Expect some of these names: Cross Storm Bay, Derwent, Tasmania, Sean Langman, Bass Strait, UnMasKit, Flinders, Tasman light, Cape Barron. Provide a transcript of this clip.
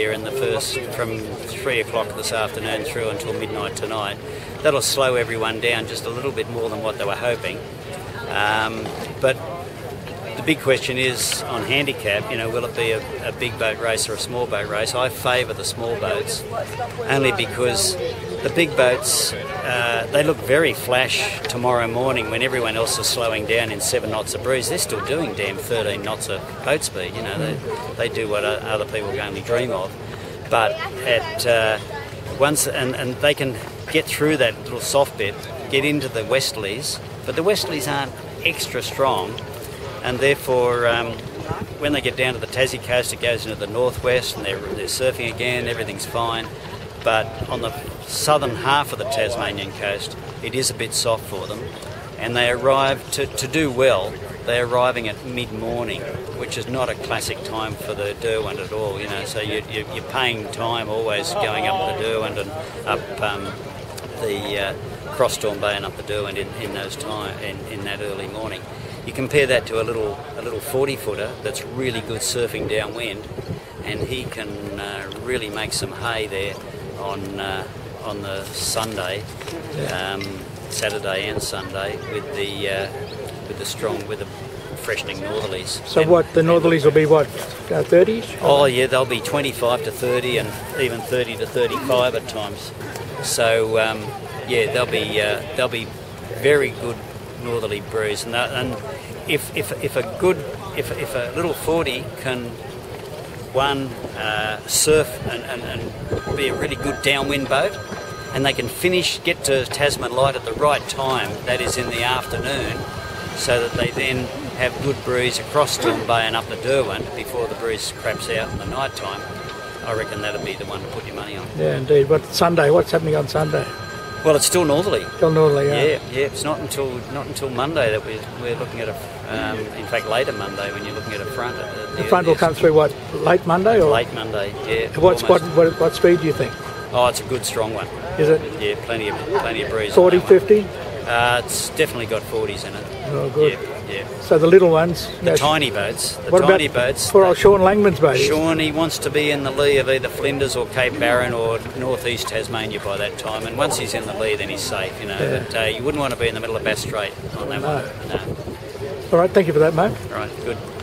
there in the first, from 3 o'clock this afternoon through until midnight tonight. That'll slow everyone down just a little bit more than what they were hoping. But the big question is on handicap, you know, will it be a big boat race or a small boat race? I favour the small boats only because the big boats, they look very flash tomorrow morning when everyone else is slowing down in 7 knots of breeze. They're still doing damn 13 knots of boat speed, you know, they do what other people can only dream of. But at once, and they can get through that little soft bit, get into the westerlies, but the westerlies aren't extra strong, and therefore when they get down to the Tassie coast it goes into the northwest and they're surfing again, everything's fine. But on the southern half of the Tasmanian coast it is a bit soft for them, and they arrive to do well. They're arriving at mid-morning, which is not a classic time for the Derwent at all, you know, so you're paying time always going up the Derwent and up the Cross Storm Bay and up the Derwent in those time in that early morning. You compare that to a little 40-footer that's really good surfing downwind, and he can really make some hay there on the Sunday, Saturday and Sunday with the freshening northerlies. So and, what the northerlies will be what, 30s? Oh yeah, they'll be 25 to 30 and even 30 to 35 at times. So yeah, they'll be very good northerly breeze, and if a little 40 can surf and be a really good downwind boat, and they can get to Tasman light at the right time, that is in the afternoon, so that they then have good breeze across Storm Bay and up the Derwent before the breeze craps out in the night time. I reckon that'd be the one to put your money on. Yeah, indeed. But Sunday, what's happening on Sunday? Well, it's still northerly. Still northerly, yeah. Yeah, it's not until Monday that we're looking at a. In fact, later Monday when you're looking at a front. The front will come through what, late Monday or late Monday? Yeah. What speed do you think? Oh, it's a good strong one. Is it? Yeah, plenty of breeze. 40, 50. It's definitely got 40s in it. Oh, good. Yeah, yeah. So the little ones, the tiny boats. The what tiny about boats. For old Sean Langman's boat. Sean, he wants to be in the lee of either Flinders or Cape Barron or northeast Tasmania by that time. And once he's in the lee, then he's safe, you know. Yeah. But you wouldn't want to be in the middle of Bass Strait on that one. No. All right. Thank you for that, mate. All right. Good.